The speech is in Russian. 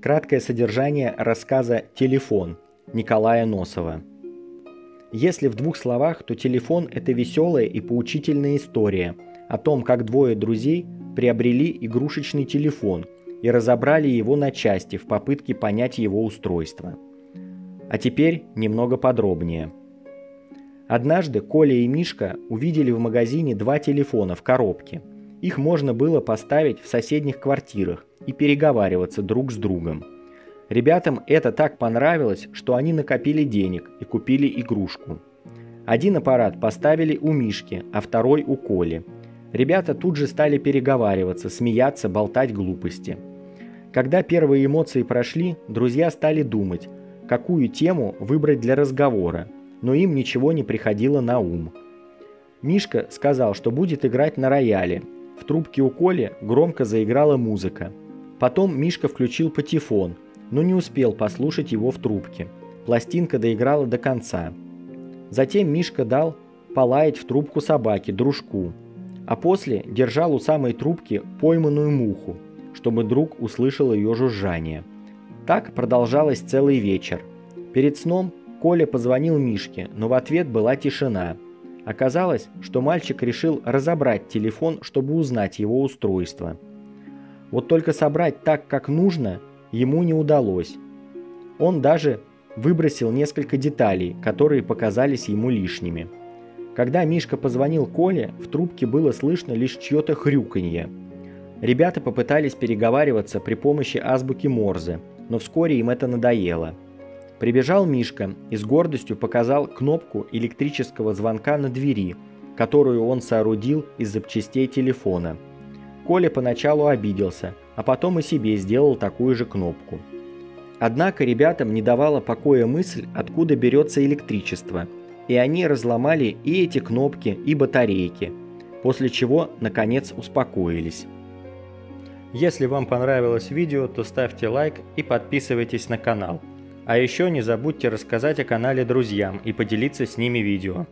Краткое содержание рассказа «Телефон» Николая Носова. Если в двух словах, то «Телефон» — это веселая и поучительная история о том, как двое друзей приобрели игрушечный телефон и разобрали его на части в попытке понять его устройство. А теперь немного подробнее. Однажды Коля и Мишка увидели в магазине два телефона в коробке. Их можно было поставить в соседних квартирах и переговариваться друг с другом. Ребятам это так понравилось, что они накопили денег и купили игрушку. Один аппарат поставили у Мишки, а второй у Коли. Ребята тут же стали переговариваться, смеяться, болтать глупости. Когда первые эмоции прошли, друзья стали думать, какую тему выбрать для разговора, но им ничего не приходило на ум. Мишка сказал, что будет играть на рояле. В трубке у Коли громко заиграла музыка. Потом Мишка включил патефон, но не успел послушать его в трубке. Пластинка доиграла до конца. Затем Мишка дал полаять в трубку собаке, дружку, а после держал у самой трубки пойманную муху, чтобы друг услышал ее жужжание. Так продолжалось целый вечер. Перед сном Коля позвонил Мишке, но в ответ была тишина. Оказалось, что мальчик решил разобрать телефон, чтобы узнать его устройство. Вот только собрать так, как нужно, ему не удалось. Он даже выбросил несколько деталей, которые показались ему лишними. Когда Мишка позвонил Коле, в трубке было слышно лишь чье-то хрюканье. Ребята попытались переговариваться при помощи азбуки Морзе, но вскоре им это надоело. Прибежал Мишка и с гордостью показал кнопку электрического звонка на двери, которую он соорудил из запчастей телефона. Коля поначалу обиделся, а потом и себе сделал такую же кнопку. Однако ребятам не давала покоя мысль, откуда берется электричество, и они разломали и эти кнопки, и батарейки, после чего, наконец, успокоились. Если вам понравилось видео, то ставьте лайк и подписывайтесь на канал. А еще не забудьте рассказать о канале друзьям и поделиться с ними видео.